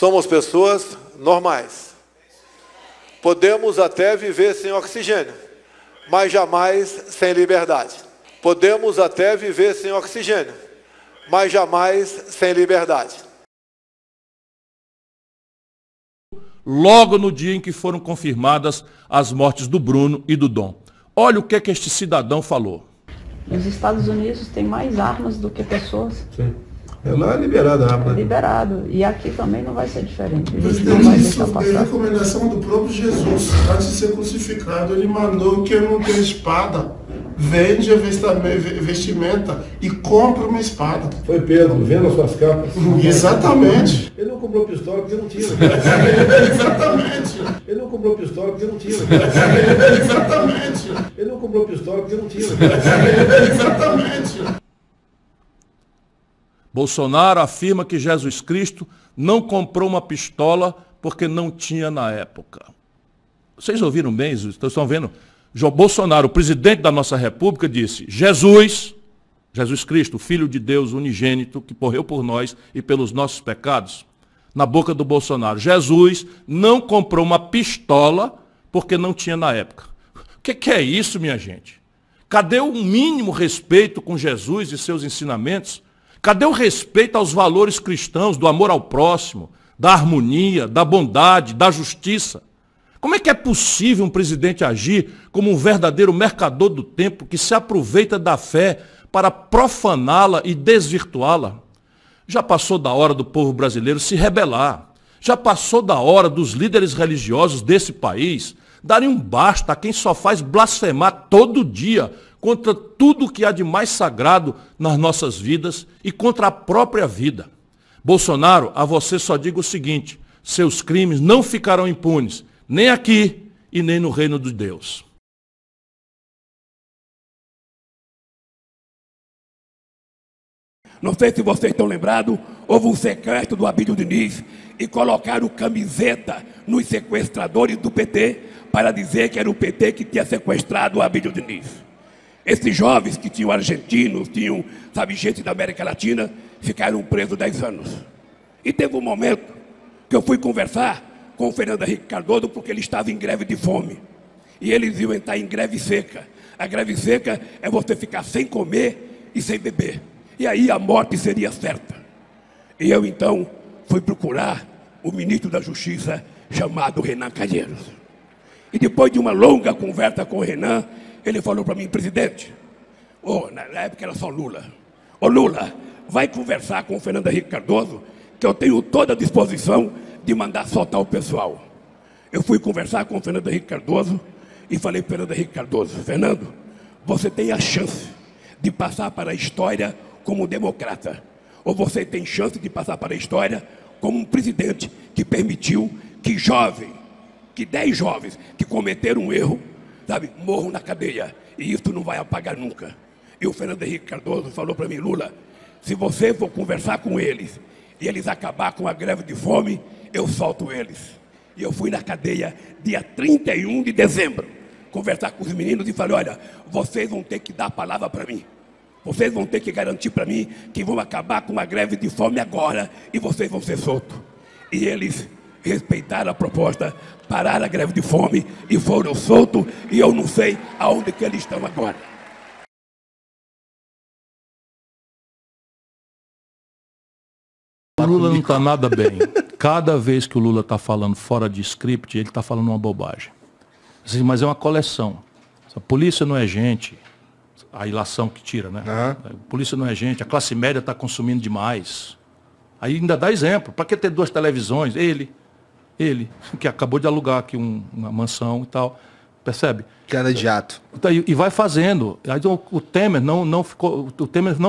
Somos pessoas normais. Podemos até viver sem oxigênio, mas jamais sem liberdade. Podemos até viver sem oxigênio, mas jamais sem liberdade. Logo no dia em que foram confirmadas as mortes do Bruno e do Dom. Olha o que é que este cidadão falou. Os Estados Unidos têm mais armas do que pessoas. Sim. Lá é liberado a arma. É liberado. E aqui também não vai ser diferente. Eles não vão deixar passar. A recomendação do próprio Jesus, antes de ser crucificado, ele mandou que eu não tenha espada. Vende a vestimenta e compra uma espada. Foi Pedro, vendo as suas capas. Exatamente. Ele não comprou pistola porque não tinha. Exatamente. Ele não comprou pistola porque não tinha. Exatamente. Ele não comprou pistola porque não tinha. Exatamente. Bolsonaro afirma que Jesus Cristo não comprou uma pistola porque não tinha na época. Vocês ouviram bem? Estão vendo? Bolsonaro, o presidente da nossa república, disse: Jesus Cristo, Filho de Deus unigênito, que morreu por nós e pelos nossos pecados, na boca do Bolsonaro, Jesus não comprou uma pistola porque não tinha na época. O que é isso, minha gente? Cadê o mínimo respeito com Jesus e seus ensinamentos? Cadê o respeito aos valores cristãos, do amor ao próximo, da harmonia, da bondade, da justiça? Como é que é possível um presidente agir como um verdadeiro mercador do tempo que se aproveita da fé para profaná-la e desvirtuá-la? Já passou da hora do povo brasileiro se rebelar. Já passou da hora dos líderes religiosos desse país darem um basta a quem só faz blasfemar todo dia contra tudo o que há de mais sagrado nas nossas vidas e contra a própria vida. Bolsonaro, a você só digo o seguinte: seus crimes não ficarão impunes. Nem aqui e nem no reino de Deus. Não sei se vocês estão lembrados, houve um sequestro do Abílio Diniz e colocaram camiseta nos sequestradores do PT para dizer que era o PT que tinha sequestrado o Abílio Diniz. Esses jovens que tinham argentinos, tinham, sabe, gente da América Latina, ficaram presos 10 anos. E teve um momento que eu fui conversar com o Fernando Henrique Cardoso, porque ele estava em greve de fome. E eles iam entrar em greve seca. A greve seca é você ficar sem comer e sem beber. E aí a morte seria certa. E eu, então, fui procurar o ministro da Justiça, chamado Renan Calheiros. E depois de uma longa conversa com o Renan, ele falou para mim: presidente, na época era só Lula. Lula, vai conversar com o Fernando Henrique Cardoso, que eu tenho toda a disposição de mandar soltar o pessoal. Eu fui conversar com o Fernando Henrique Cardoso e falei para o Fernando Henrique Cardoso: Fernando, você tem a chance de passar para a história como democrata, ou você tem chance de passar para a história como um presidente que permitiu que 10 jovens que cometeram um erro, sabe, morram na cadeia, e isso não vai apagar nunca. E o Fernando Henrique Cardoso falou para mim: Lula, se você for conversar com eles e eles acabar com a greve de fome, eu solto eles. E eu fui na cadeia dia 31 de dezembro conversar com os meninos e falei: olha, vocês vão ter que dar a palavra para mim. Vocês vão ter que garantir para mim que vão acabar com a greve de fome agora e vocês vão ser soltos. E eles respeitaram a proposta, pararam a greve de fome e foram soltos, e eu não sei aonde que eles estão agora. O Lula não está nada bem. Cada vez que o Lula está falando fora de script, ele está falando uma bobagem. Assim, mas é uma coleção. A polícia não é gente. A ilação que tira, né? Uhum. A polícia não é gente. A classe média está consumindo demais. Aí ainda dá exemplo. Para que ter 2 televisões? Ele, que acabou de alugar aqui uma mansão e tal. Percebe? Cara de jato. E vai fazendo. Aí o Temer não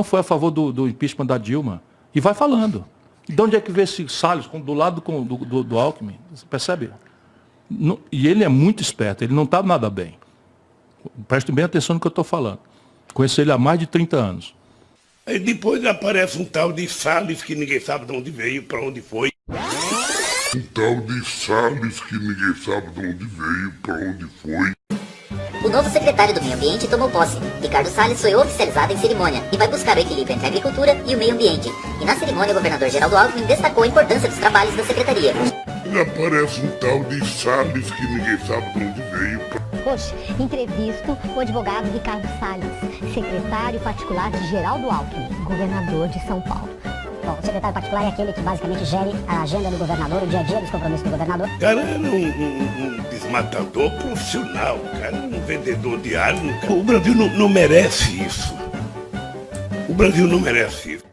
foi a favor do impeachment da Dilma. E vai falando. De onde é que vê esse Salles do lado do Alckmin? Você percebe? Não, e ele é muito esperto, ele não está nada bem. Prestem bem atenção no que eu estou falando. Conheci ele há mais de 30 anos. Aí depois aparece um tal de Salles que ninguém sabe de onde veio, para onde foi. Um tal de Salles que ninguém sabe de onde veio, para onde foi. O novo secretário do Meio Ambiente tomou posse. Ricardo Salles foi oficializado em cerimônia e vai buscar o equilíbrio entre a agricultura e o meio ambiente. E na cerimônia, o governador Geraldo Alckmin destacou a importância dos trabalhos da secretaria. Aparece um tal de Salles que ninguém sabe de onde veio. Hoje, entrevisto o advogado Ricardo Salles, secretário particular de Geraldo Alckmin, governador de São Paulo. Bom, o secretário particular é aquele que basicamente gere a agenda do governador, o dia a dia dos compromissos do governador. O cara era um desmatador profissional, o cara era um vendedor de armas. O Brasil não merece isso. O Brasil não merece isso.